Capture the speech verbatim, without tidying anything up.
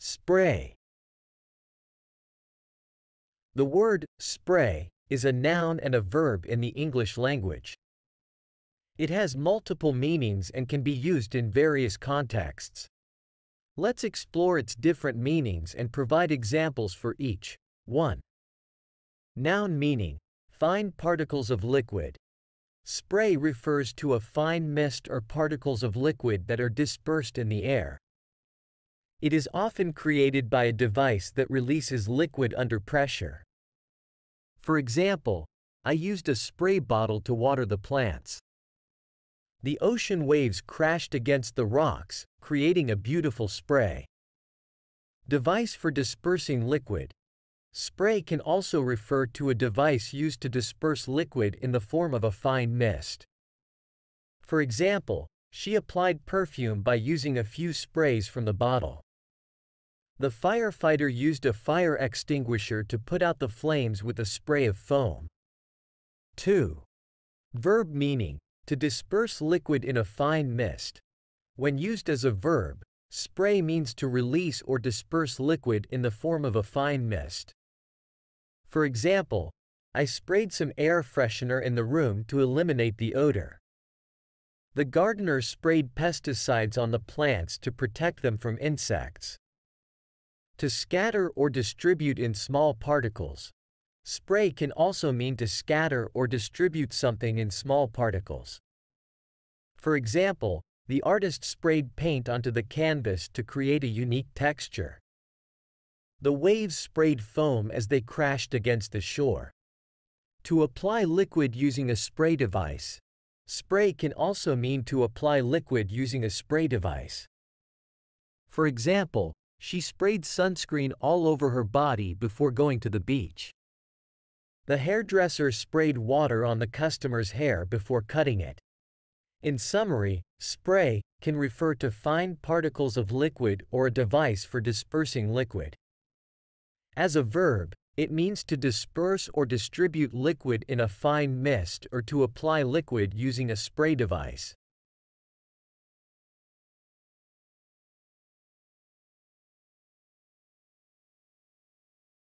Spray. The word spray is a noun and a verb in the English language. It has multiple meanings and can be used in various contexts. Let's explore its different meanings and provide examples for each. one. Noun meaning: fine particles of liquid. Spray refers to a fine mist or particles of liquid that are dispersed in the air. It is often created by a device that releases liquid under pressure. For example, I used a spray bottle to water the plants. The ocean waves crashed against the rocks, creating a beautiful spray. Device for dispersing liquid. Spray can also refer to a device used to disperse liquid in the form of a fine mist. For example, she applied perfume by using a few sprays from the bottle. The firefighter used a fire extinguisher to put out the flames with a spray of foam. two. Verb meaning: to disperse liquid in a fine mist. When used as a verb, spray means to release or disperse liquid in the form of a fine mist. For example, I sprayed some air freshener in the room to eliminate the odor. The gardener sprayed pesticides on the plants to protect them from insects. To scatter or distribute in small particles. Spray can also mean to scatter or distribute something in small particles. For example, the artist sprayed paint onto the canvas to create a unique texture. The waves sprayed foam as they crashed against the shore. To apply liquid using a spray device. Spray can also mean to apply liquid using a spray device. For example, she sprayed sunscreen all over her body before going to the beach. The hairdresser sprayed water on the customer's hair before cutting it. In summary, spray can refer to fine particles of liquid or a device for dispersing liquid. As a verb, it means to disperse or distribute liquid in a fine mist or to apply liquid using a spray device.